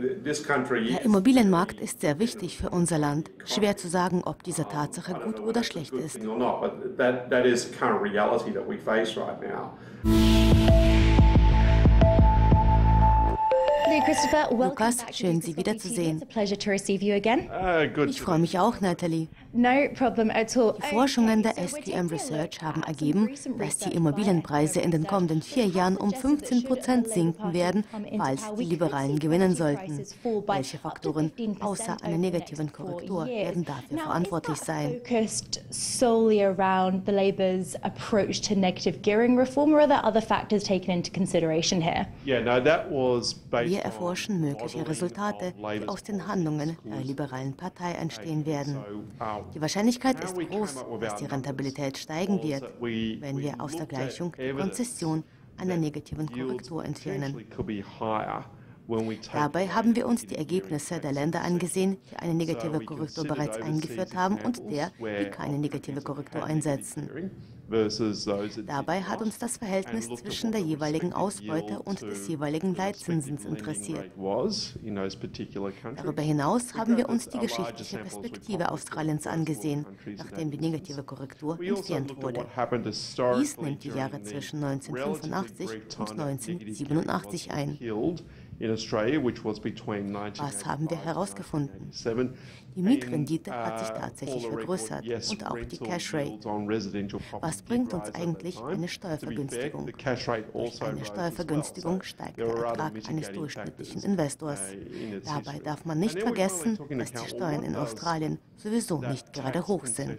Der Immobilienmarkt ist sehr wichtig für unser Land. Schwer zu sagen, ob diese Tatsache gut oder schlecht ist. Lukas, schön, Sie wiederzusehen. Ich freue mich auch, Natalie. Die Forschungen der SQM Research haben ergeben, dass die Immobilienpreise in den kommenden 4 Jahren um 15% sinken werden, falls die Liberalen gewinnen sollten. Welche Faktoren außer einer negativen Korrektur werden dafür verantwortlich sein? Wir erforschen mögliche Resultate, die aus den Handlungen der liberalen Partei entstehen werden. Die Wahrscheinlichkeit ist groß, dass die Rentabilität steigen wird, wenn wir aus der Gleichung die Konzession einer negativen Korrektur entfernen. Dabei haben wir uns die Ergebnisse der Länder angesehen, die eine negative Korrektur bereits eingeführt haben und der, die keine negative Korrektur einsetzen. Dabei hat uns das Verhältnis zwischen der jeweiligen Ausbeute und des jeweiligen Leitzinsens interessiert. Darüber hinaus haben wir uns die geschichtliche Perspektive Australiens angesehen, nachdem die negative Korrektur entfernt wurde. Dies nimmt die Jahre zwischen 1985 und 1987 ein. Was haben wir herausgefunden? Die Mietrendite hat sich tatsächlich vergrößert und auch die Cash Rate. Was bringt uns eigentlich eine Steuervergünstigung? Durch eine Steuervergünstigung steigt der Ertrag eines durchschnittlichen Investors. Dabei darf man nicht vergessen, dass die Steuern in Australien sowieso nicht gerade hoch sind.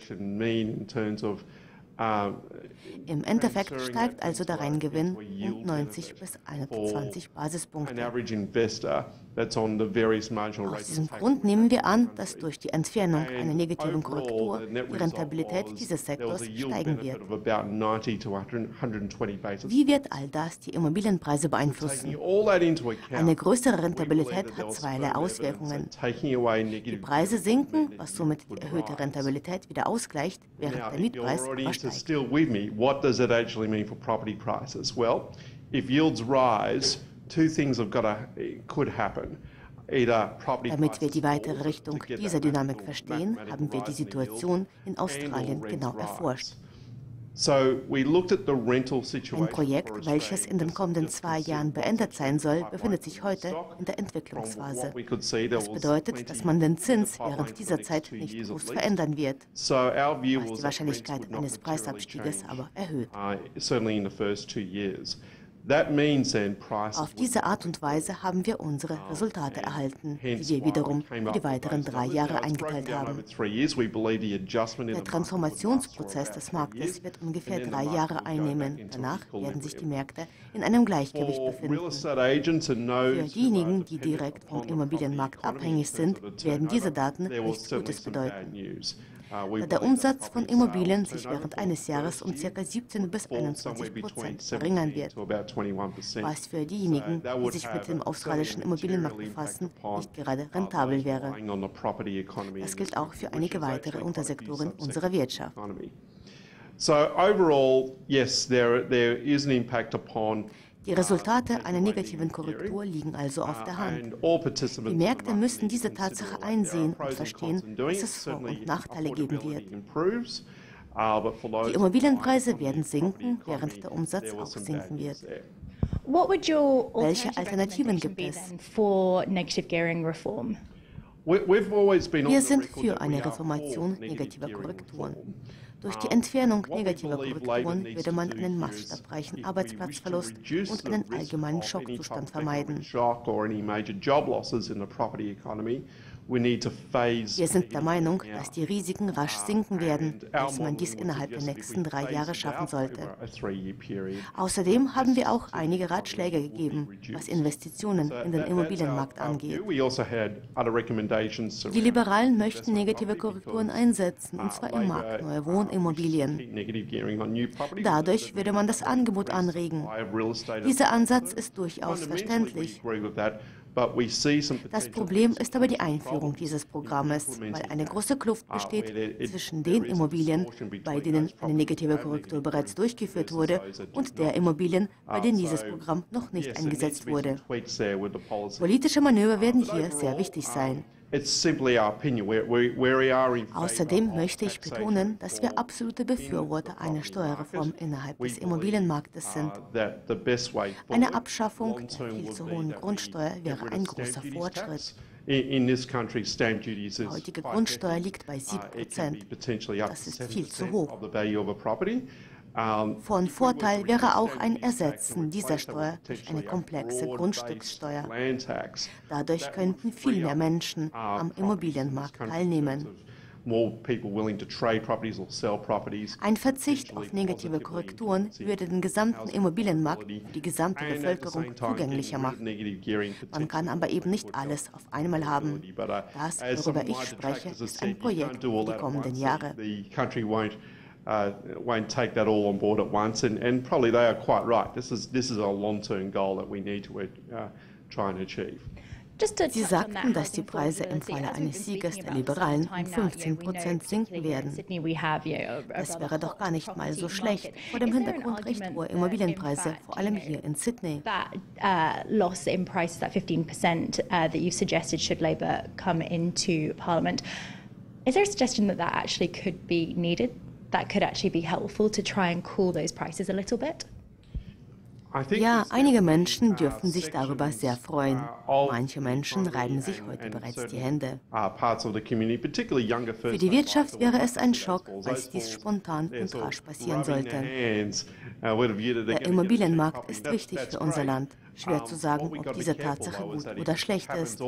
Im Endeffekt steigt also der Reingewinn um 90 bis 21 Basispunkte. Aus diesem Grund nehmen wir an, dass durch die Entfernung einer negativen Korrektur die Rentabilität dieses Sektors steigen wird. Wie wird all das die Immobilienpreise beeinflussen? Eine größere Rentabilität hat zweierlei Auswirkungen. Die Preise sinken, was somit die erhöhte Rentabilität wieder ausgleicht, während der Mietpreis aber steigt. Still with me, what does it actually mean for property prices? Well, if yields rise, two things have could happen. Damit wir die weitere Richtung dieser Dynamik verstehen, haben wir die Situation in Australien genau erforscht. Ein Projekt, welches in den kommenden 2 Jahren beendet sein soll, befindet sich heute in der Entwicklungsphase. Das bedeutet, dass man den Zins während dieser Zeit nicht groß verändern wird, was die Wahrscheinlichkeit eines Preisabstieges aber erhöht. Auf diese Art und Weise haben wir unsere Resultate erhalten, die wir wiederum für die weiteren 3 Jahre eingeteilt haben. Der Transformationsprozess des Marktes wird ungefähr 3 Jahre einnehmen. Danach werden sich die Märkte in einem Gleichgewicht befinden. Für diejenigen, die direkt vom Immobilienmarkt abhängig sind, werden diese Daten nichts Gutes bedeuten. Da der Umsatz von Immobilien sich während eines Jahres um ca. 17 bis 21% verringern wird, was für diejenigen, die sich mit dem australischen Immobilienmarkt befassen, nicht gerade rentabel wäre. Das gilt auch für einige weitere Untersektoren unserer Wirtschaft. Die Resultate einer negativen Korrektur liegen also auf der Hand. Die Märkte müssen diese Tatsache einsehen und verstehen, dass es Vor- und Nachteile geben wird. Die Immobilienpreise werden sinken, während der Umsatz auch sinken wird. Welche Alternativen gibt es? Wir sind für eine Reformation negativer Korrekturen. Durch die Entfernung negativer Korrekturen würde man einen maßstabreichen Arbeitsplatzverlust und einen allgemeinen Schockzustand vermeiden. Wir sind der Meinung, dass die Risiken rasch sinken werden, dass man dies innerhalb der nächsten 3 Jahre schaffen sollte. Außerdem haben wir auch einige Ratschläge gegeben, was Investitionen in den Immobilienmarkt angeht. Die Liberalen möchten negative Korrekturen einsetzen, und zwar im Markt neuer Wohnimmobilien. Dadurch würde man das Angebot anregen. Dieser Ansatz ist durchaus verständlich. Das Problem ist aber die Einführung dieses Programmes, weil eine große Kluft besteht zwischen den Immobilien, bei denen eine negative Korrektur bereits durchgeführt wurde, und der Immobilien, bei denen dieses Programm noch nicht eingesetzt wurde. Politische Manöver werden hier sehr wichtig sein. Außerdem möchte ich betonen, dass wir absolute Befürworter einer Steuerreform innerhalb des Immobilienmarktes sind. Eine Abschaffung der viel zu hohen Grundsteuer wäre ein großer Fortschritt. Die heutige Grundsteuer liegt bei 7%. Das ist viel zu hoch. Von Vorteil wäre auch ein Ersetzen dieser Steuer durch eine komplexe Grundstückssteuer. Dadurch könnten viel mehr Menschen am Immobilienmarkt teilnehmen. Ein Verzicht auf negative Korrekturen würde den gesamten Immobilienmarkt für die gesamte Bevölkerung zugänglicher machen. Man kann aber eben nicht alles auf einmal haben. Das, worüber ich spreche, ist ein Projekt für die kommenden Jahre. Won't take that all on board at once, and probably they are quite right. This is a long-term goal that we need to try and achieve. Sie sagten, dass die Preise im Falle eines Sieges der Liberalen um 15% sinken werden. Das wäre doch gar nicht mal so schlecht, vor dem Hintergrund recht hoher Immobilienpreise, vor allem hier in Sydney. Is there a suggestion that actually could be needed? That could actually be helpful to try and cool those prices a little bit. Ja, einige Menschen dürften sich darüber sehr freuen. Manche Menschen reiben sich heute bereits die Hände. Für die Wirtschaft wäre es ein Schock, als dies spontan und rasch passieren sollte. Der Immobilienmarkt ist wichtig für unser Land. Schwer zu sagen, ob diese Tatsache gut oder schlecht ist.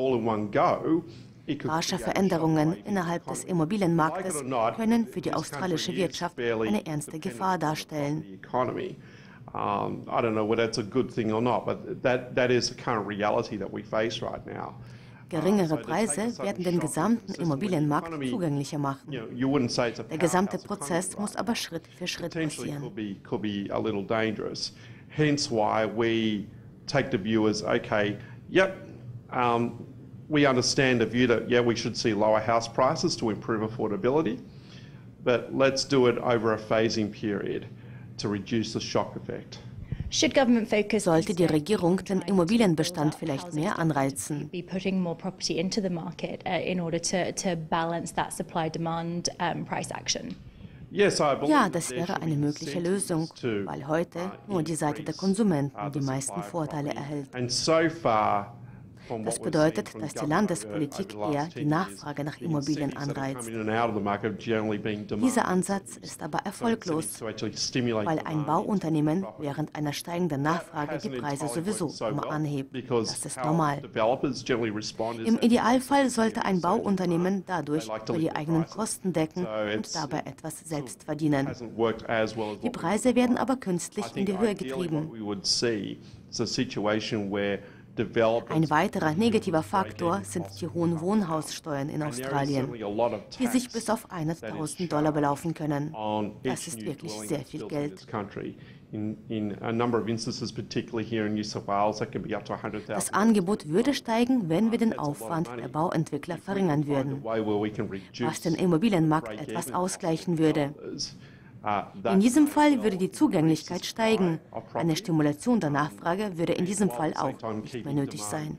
Rasche Veränderungen innerhalb des Immobilienmarktes können für die australische Wirtschaft eine ernste Gefahr darstellen. Geringere Preise werden den gesamten Immobilienmarkt zugänglicher machen. Der gesamte Prozess muss aber Schritt für Schritt passieren. We understand the view that, yeah, we should see lower house prices to improve affordability, but let's do it over a phasing period to reduce the shock effect. Sollte die Regierung den Immobilienbestand vielleicht mehr anreizen? Ja, das wäre eine mögliche Lösung, weil heute nur die Seite der Konsumenten die meisten Vorteile erhält. Das bedeutet, dass die Landespolitik eher die Nachfrage nach Immobilien anreizt. Dieser Ansatz ist aber erfolglos, weil ein Bauunternehmen während einer steigenden Nachfrage die Preise sowieso immer anhebt. Das ist normal. Im Idealfall sollte ein Bauunternehmen dadurch über die eigenen Kosten decken und dabei etwas selbst verdienen. Die Preise werden aber künstlich in die Höhe getrieben. Ein weiterer negativer Faktor sind die hohen Wohnhaussteuern in Australien, die sich bis auf $100.000 belaufen können. Das ist wirklich sehr viel Geld. Das Angebot würde steigen, wenn wir den Aufwand der Bauentwickler verringern würden, was den Immobilienmarkt etwas ausgleichen würde. In diesem Fall würde die Zugänglichkeit steigen. Eine Stimulation der Nachfrage würde in diesem Fall auch nicht mehr nötig sein.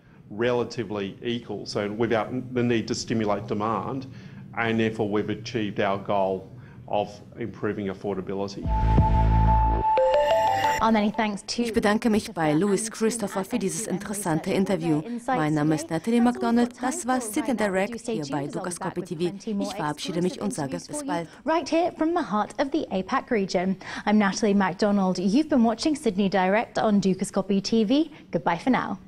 Ich bedanke mich bei Louis Christopher für dieses interessante Interview. Mein Name ist Natalie Macdonald. Das war Sydney Direct hier bei Dukascopy TV. Ich verabschiede mich und sage bis bald. Right here from the heart of the APAC region. I'm Natalie Macdonald. You've been watching Sydney Direct on Dukascopy TV. Goodbye for now.